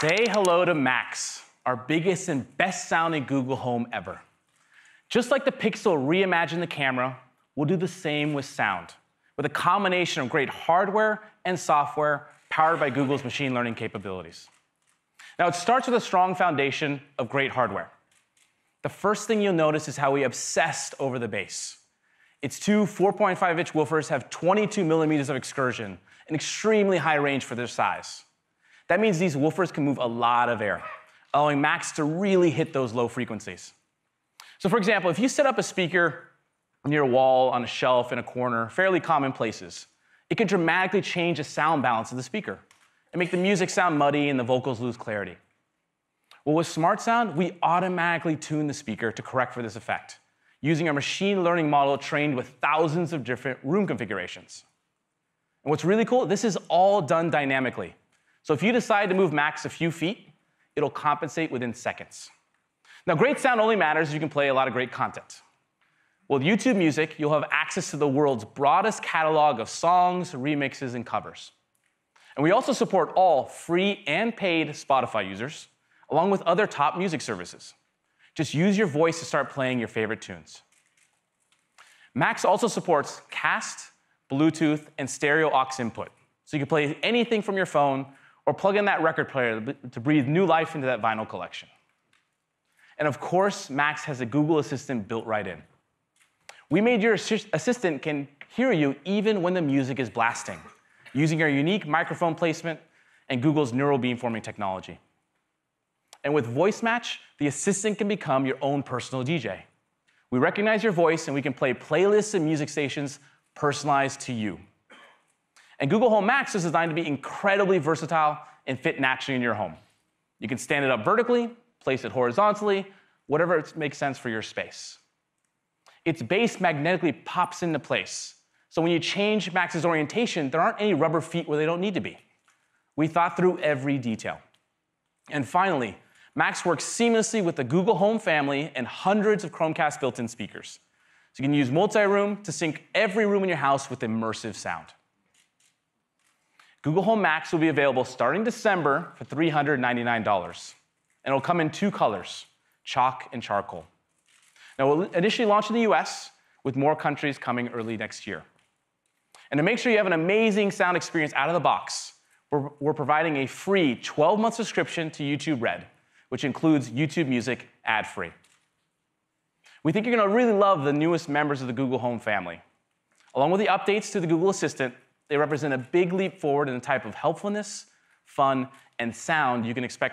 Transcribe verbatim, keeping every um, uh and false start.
Say hello to Max, our biggest and best sounding Google Home ever. Just like the Pixel reimagined the camera, we'll do the same with sound, with a combination of great hardware and software powered by Google's machine learning capabilities. Now, it starts with a strong foundation of great hardware. The first thing you'll notice is how we obsessed over the bass. Its two four point five inch woofers have twenty-two millimeters of excursion, an extremely high range for their size. That means these woofers can move a lot of air, allowing Max to really hit those low frequencies. So for example, if you set up a speaker near a wall, on a shelf, in a corner, fairly common places, it can dramatically change the sound balance of the speaker and make the music sound muddy and the vocals lose clarity. Well, with SmartSound, we automatically tune the speaker to correct for this effect, using a machine learning model trained with thousands of different room configurations. And what's really cool, this is all done dynamically. So if you decide to move Max a few feet, it'll compensate within seconds. Now, great sound only matters if you can play a lot of great content. With YouTube Music, you'll have access to the world's broadest catalog of songs, remixes, and covers. And we also support all free and paid Spotify users, along with other top music services. Just use your voice to start playing your favorite tunes. Max also supports Cast, Bluetooth, and stereo aux input, so you can play anything from your phone or plug in that record player to breathe new life into that vinyl collection. And of course, Max has a Google Assistant built right in. We made your assistant can hear you even when the music is blasting, using our unique microphone placement and Google's neural beamforming technology. And with Voice Match, the assistant can become your own personal D J. We recognize your voice, and we can play playlists and music stations personalized to you. And Google Home Max is designed to be incredibly versatile and fit naturally in your home. You can stand it up vertically, place it horizontally, whatever makes sense for your space. Its base magnetically pops into place. So when you change Max's orientation, there aren't any rubber feet where they don't need to be. We thought through every detail. And finally, Max works seamlessly with the Google Home family and hundreds of Chromecast built-in speakers. So you can use multi-room to sync every room in your house with immersive sound. Google Home Max will be available starting December for three hundred ninety-nine dollars. And it'll come in two colors, chalk and charcoal. Now, we'll initially launch in the U S, with more countries coming early next year. And to make sure you have an amazing sound experience out of the box, we're, we're providing a free twelve month subscription to YouTube Red, which includes YouTube Music ad-free. We think you're going to really love the newest members of the Google Home family. Along with the updates to the Google Assistant, they represent a big leap forward in the type of helpfulness, fun, and sound you can expect